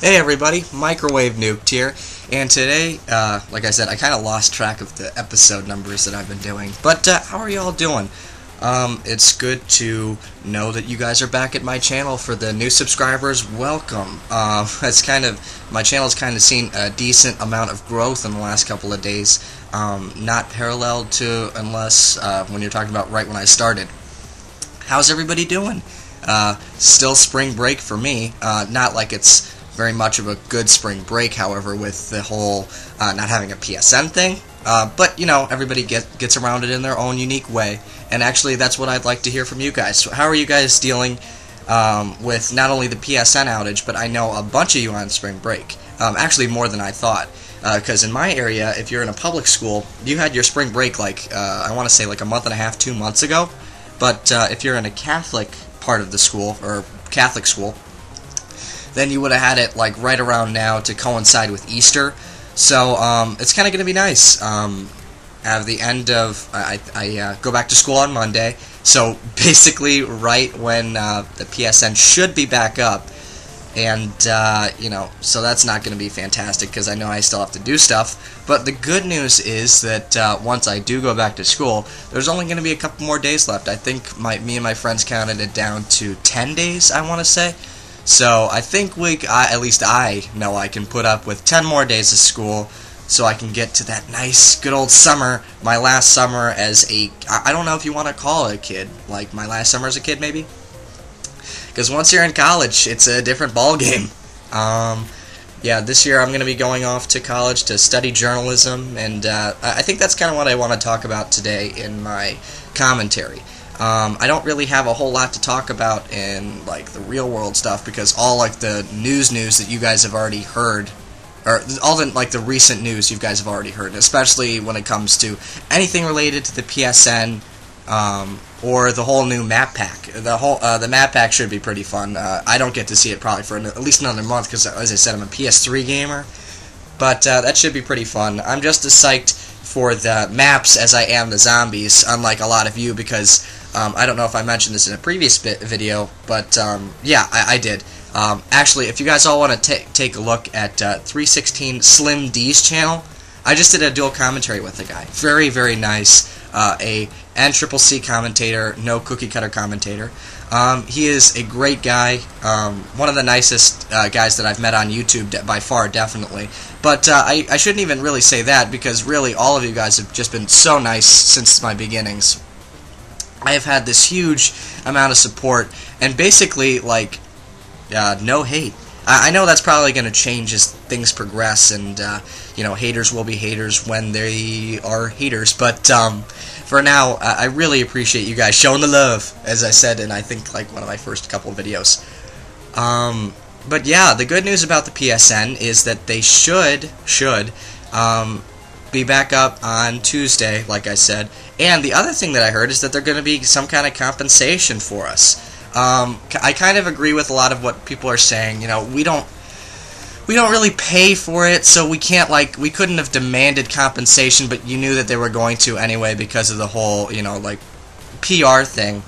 Hey everybody, Microwave Nuked here, and today, like I said, I kind of lost track of the episode numbers that I've been doing, but how are y'all doing? It's good to know that you guys are back at my channel. For the new subscribers, welcome. My channel's kind of seen a decent amount of growth in the last couple of days, not paralleled to, unless, when you're talking about right when I started. How's everybody doing? Still spring break for me, not like it's very much of a good spring break, however, with the whole not having a PSN thing. But, you know, everybody gets around it in their own unique way. And actually, that's what I'd like to hear from you guys. So how are you guys dealing with not only the PSN outage, but I know a bunch of you on spring break. Actually, more than I thought. Because in my area, if you're in a public school, you had your spring break, like, I want to say like a month and a half, 2 months ago. But if you're in a Catholic part of the school, or Catholic school, then you would have had it like right around now to coincide with Easter, so it's kind of going to be nice. At the end of, I go back to school on Monday, so basically right when the PSN should be back up, and you know, so that's not going to be fantastic because I know I still have to do stuff. But the good news is that once I do go back to school, there's only going to be a couple more days left. I think me and my friends counted it down to 10 days. I want to say. So I think at least I know I can put up with 10 more days of school, so I can get to that nice, good old summer. My last summer as I don't know if you want to call it a kid, like my last summer as a kid maybe, because once you're in college, it's a different ball game. Yeah, this year I'm going to be going off to college to study journalism, and I think that's kind of what I want to talk about today in my commentary. I don't really have a whole lot to talk about in, like, the real-world stuff, because all, like, the news that you guys have already heard, or all the, like, the recent news you guys have already heard, especially when it comes to anything related to the PSN, or the whole new map pack. The map pack should be pretty fun. I don't get to see it probably for at least another month, because, as I said, I'm a PS3 gamer, but, that should be pretty fun. I'm just as psyched for the maps as I am the zombies, unlike a lot of you, because I don't know if I mentioned this in a previous video, but yeah, I did. Actually, if you guys all want to take a look at 316Slimd's channel, I just did a dual commentary with the guy. Very, very nice. And Triple C commentator, no cookie cutter commentator. He is a great guy, one of the nicest guys that I've met on YouTube by far, definitely. But I shouldn't even really say that, because really all of you guys have just been so nice since my beginnings. I have had this huge amount of support, and basically, like, no hate. I know that's probably going to change as things progress, and, you know, haters will be haters when they are haters, but, for now, I really appreciate you guys showing the love, as I said in, I think, like, one of my first couple videos. But yeah, the good news about the PSN is that they should be back up on Tuesday, like I said, and the other thing that I heard is that they're going to be some kind of compensation for us. I kind of agree with a lot of what people are saying. You know, we don't really pay for it, so we can't, like, we couldn't have demanded compensation, but you knew that they were going to anyway because of the whole, you know, like, PR thing,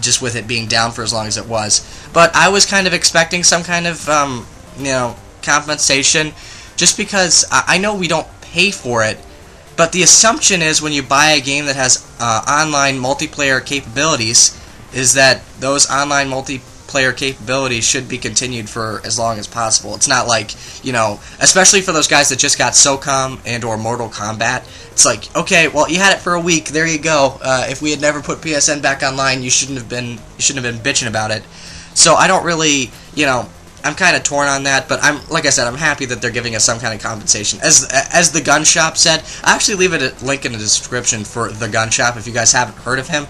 just with it being down for as long as it was. But I was kind of expecting some kind of, you know, compensation, just because I know we don't pay for it, but the assumption is when you buy a game that has online multiplayer capabilities, is that those online multiplayer capabilities should be continued for as long as possible. It's not like, you know, especially for those guys that just got SOCOM and or Mortal Kombat, it's like, okay, well, you had it for a week, there you go. If we had never put PSN back online, you shouldn't have been bitching about it. So I don't really, you know, I'm kind of torn on that, but like I said, I'm happy that they're giving us some kind of compensation. As The Gun Shop said, I actually leave a link in the description for The Gun Shop if you guys haven't heard of him.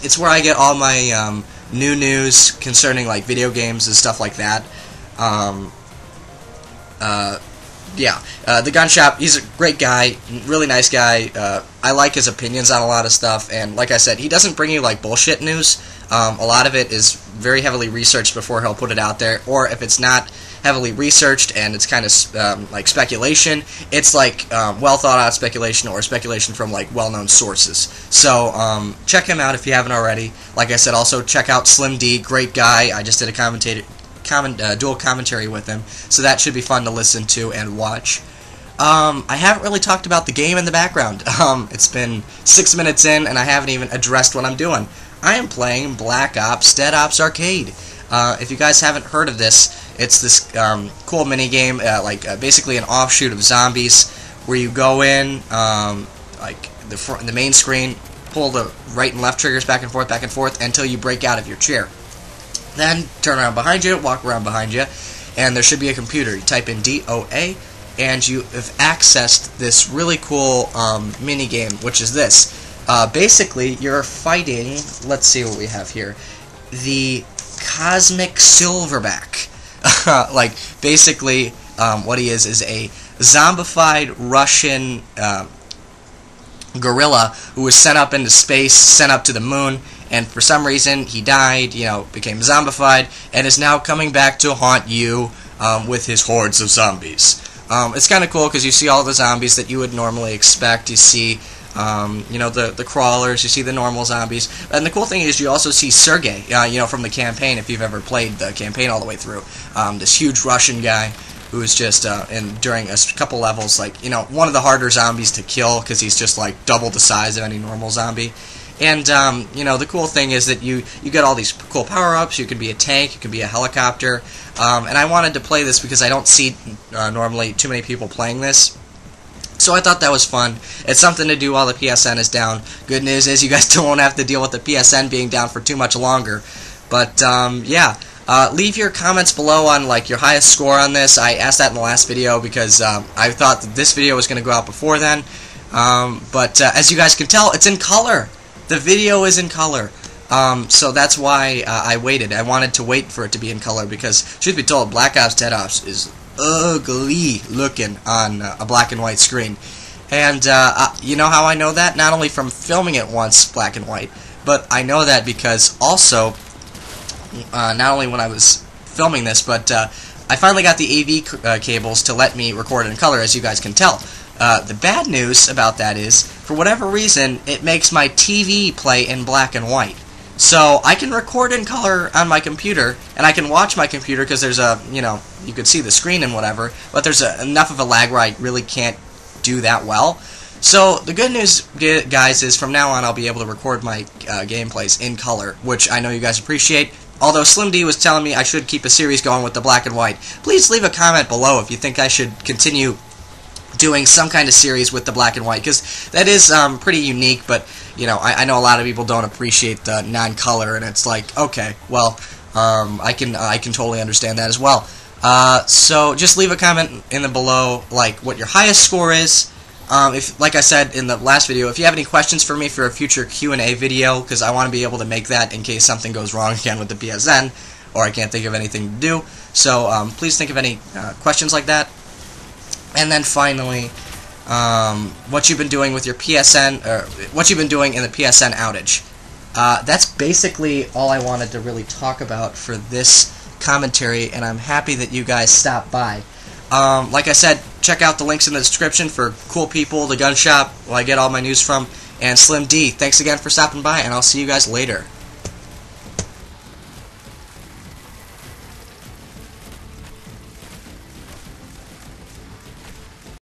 It's where I get all my new news concerning, like, video games and stuff like that. Yeah, The Gun Shop, he's a great guy, really nice guy. I like his opinions on a lot of stuff, and like I said, he doesn't bring you, like, bullshit news. A lot of it is very heavily researched before he'll put it out there, or if it's not heavily researched and it's kind of, like, speculation, it's, like, well-thought-out speculation or speculation from, like, well-known sources. So, check him out if you haven't already. Like I said, also check out Slim D, great guy. I just did a dual commentary with him, so that should be fun to listen to and watch. I haven't really talked about the game in the background. It's been 6 minutes in, and I haven't even addressed what I'm doing. I am playing Black Ops Dead Ops Arcade. If you guys haven't heard of this, it's this cool minigame, basically an offshoot of Zombies, where you go in, the main screen, pull the right and left triggers back and forth, until you break out of your chair. Then turn around behind you, walk around behind you, and there should be a computer. You type in DOA, and you have accessed this really cool minigame, which is this. Basically, you're fighting, let's see what we have here, the Cosmic Silverback. What he is a zombified Russian gorilla who was sent up into space, sent up to the moon, and for some reason he died, became zombified, and is now coming back to haunt you with his hordes of zombies. It's kind of cool because you see all the zombies that you would normally expect. You see, the crawlers, you see the normal zombies. And the cool thing is you also see Sergei, from the campaign, if you've ever played the campaign all the way through. This huge Russian guy who is just, during a couple levels, one of the harder zombies to kill because he's just, double the size of any normal zombie. And, the cool thing is that you get all these cool power-ups. You can be a tank, you can be a helicopter, and I wanted to play this because I don't see, normally, too many people playing this. So I thought that was fun. It's something to do while the PSN is down. Good news is you guys won't have to deal with the PSN being down for too much longer. But, leave your comments below on, your highest score on this. I asked that in the last video because, I thought that this video was going to go out before then. As you guys can tell, it's in color. The video is in color, so that's why I waited. I wanted to wait for it to be in color because, truth be told, Black Ops Dead Ops is ugly looking on a black and white screen. And you know how I know that? Not only from filming it once, black and white, but I know that because also, not only when I was filming this, but I finally got the AV cables to let me record in color, as you guys can tell. The bad news about that is, for whatever reason, it makes my TV play in black and white. So I can record in color on my computer, and I can watch my computer because there's a, you can see the screen and whatever, but there's enough of a lag where I really can't do that well. So the good news, guys, is from now on I'll be able to record my gameplays in color, which I know you guys appreciate. Although Slim D was telling me I should keep a series going with the black and white. Please leave a comment below if you think I should continue doing some kind of series with the black and white, because that is pretty unique, but, I know a lot of people don't appreciate the non-color, and it's okay, well, I can totally understand that as well. So just leave a comment in the below, what your highest score is. If, like I said in the last video, if you have any questions for me for a future Q&A video, because I want to be able to make that in case something goes wrong again with the PSN, or I can't think of anything to do, so please think of any questions like that. And then finally, what you've been doing with your PSN, or what you've been doing in the PSN outage. That's basically all I wanted to really talk about for this commentary, and I'm happy that you guys stopped by. Like I said, check out the links in the description for Cool People, The Gun Shop, where I get all my news from, and Slim D. Thanks again for stopping by, and I'll see you guys later.